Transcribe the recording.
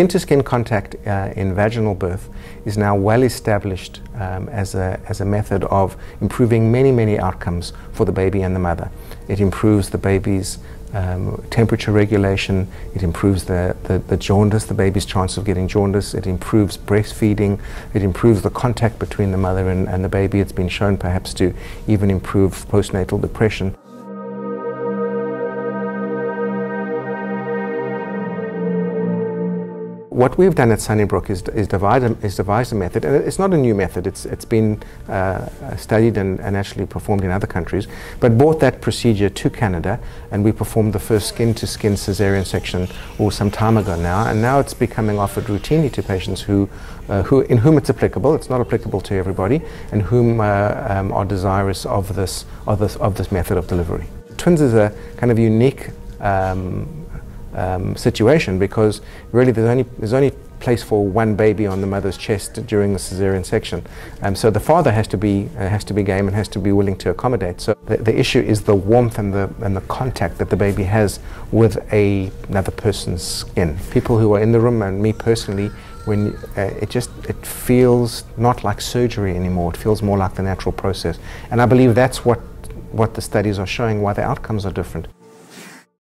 Skin-to-skin contact in vaginal birth is now well established as a method of improving many, many outcomes for the baby and the mother. It improves the baby's temperature regulation, it improves the jaundice, the baby's chance of getting jaundice, it improves breastfeeding, it improves the contact between the mother and the baby. It's been shown perhaps to even improve postnatal depression. What we've done at Sunnybrook is devise a method, and it's not a new method, it's been studied and actually performed in other countries, but brought that procedure to Canada, and we performed the first skin-to-skin caesarean section some time ago now, and now it's becoming offered routinely to patients in whom it's applicable. It's not applicable to everybody, and whom are desirous of this method of delivery. Twins is a kind of unique situation, because really there's only place for one baby on the mother's chest during the caesarean section, so the father has to be game and has to be willing to accommodate. So the issue is the warmth and the contact that the baby has with another person's skin. People who are in the room, and me personally, when it feels not like surgery anymore. It feels more like the natural process, and I believe that's what the studies are showing, why the outcomes are different.